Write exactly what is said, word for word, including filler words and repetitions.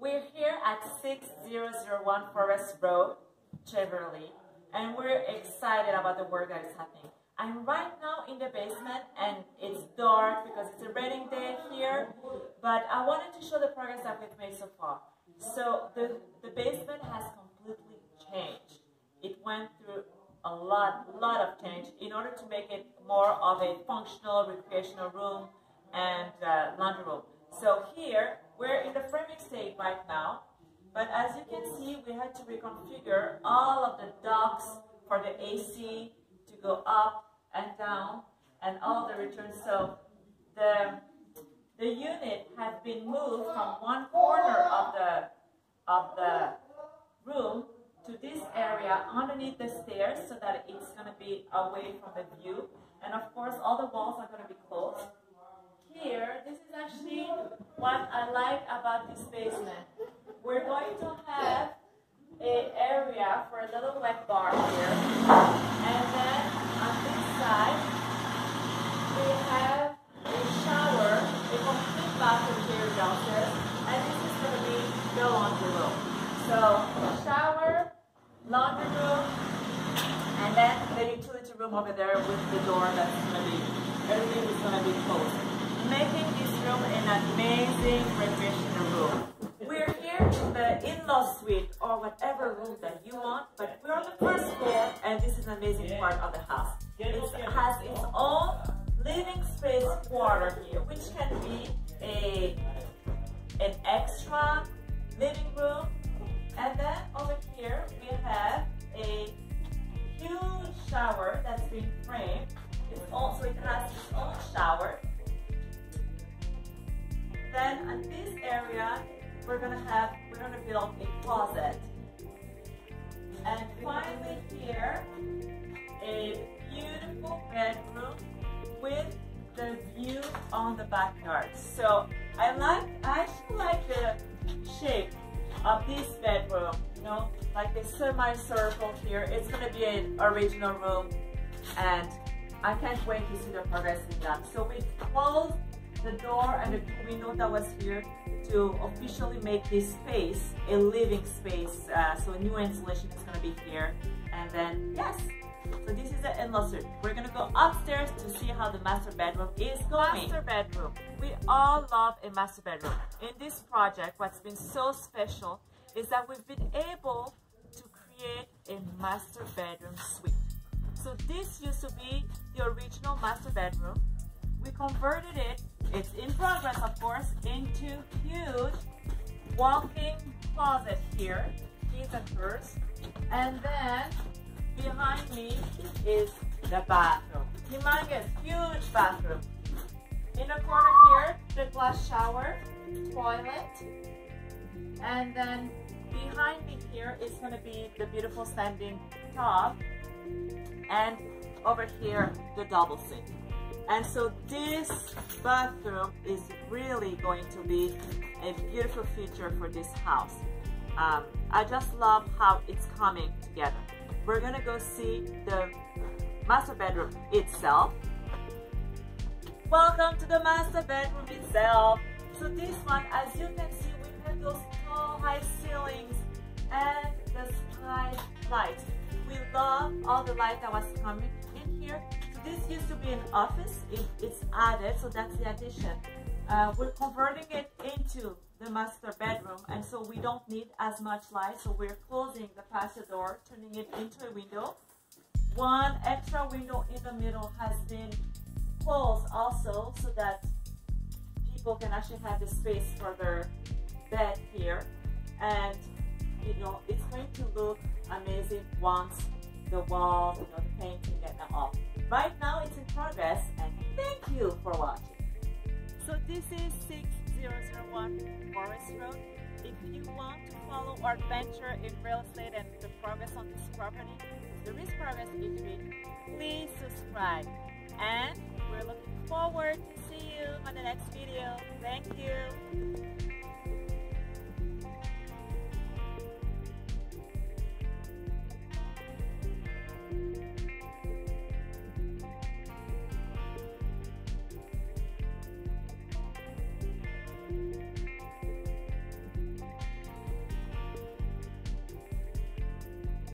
We're here at six zero zero one Forest Road, Cheverly, and we're excited about the work that is happening. I'm right now in the basement, and it's dark because it's a raining day here, but I wanted to show the progress that we've made so far. So the, the basement has completely changed. It went through a lot, lot of change in order to make it more of a functional recreational room and uh, laundry room. So here, we're in the framing state right now, but as you can see, we had to reconfigure all of the ducts for the A C to go up and down and all the returns. So the, the unit has been moved from one corner of the, of the room to this area underneath the stairs so that it's going to be away from the view. And of course, all the walls are going to be closed. Here, this is actually what I like about this basement. We're going to have an area for a little wet bar here. And then on this side, we have a shower, a complete bathroom here downstairs. And this is going to be the laundry room. So, shower, laundry room, and then the utility room over there with the door that's going to be, everything is going to be closed, making this room an amazing recreational room. We're here in the in-law suite or whatever room that you want, but we're on the first floor and this is an amazing part of the house. It has its own living space quarter here, which can be a, an extra living room. And then over here we have a huge shower that's been framed. It's also, it has its own shower. Then in this area, we're gonna have we're gonna build a closet. And finally here, a beautiful bedroom with the view on the backyard. So I like I actually like the shape of this bedroom, you know, like a semicircle here. It's gonna be an original room, and I can't wait to see the progress in that. So we close the door and the window that was here to officially make this space a living space. Uh, so a new installation is going to be here. And then, yes, so this is the in-law suite. We're going to go upstairs to see how the master bedroom is going. Master bedroom. We all love a master bedroom. In this project, what's been so special is that we've been able to create a master bedroom suite. So this used to be the original master bedroom. We converted it, it's in progress of course, into huge walk-in closet here, his and hers. And then behind me is the bathroom, humongous, huge bathroom. In the corner here, the glass shower, toilet, and then behind me here is going to be the beautiful standing tub, and over here the double sink. And so this bathroom is really going to be a beautiful feature for this house. Um, I just love how it's coming together. We're gonna go see the master bedroom itself. Welcome to the master bedroom itself. So this one, as you can see, we have those tall, high ceilings and the sky lights. We love all the light that was coming in here. This used to be an office, it, it's added, so that's the addition. Uh, we're converting it into the master bedroom, and so we don't need as much light, so we're closing the patio door, turning it into a window. One extra window in the middle has been closed also, so that people can actually have the space for their bed here. And, you know, it's going to look amazing once the walls, you know, the painting and all. Right now it's in progress, and thank you for watching. So this is six zero zero one Forest Road. If you want to follow our venture in real estate and the progress on this property, there is progress each week, please subscribe. And we're looking forward to see you on the next video. Thank you.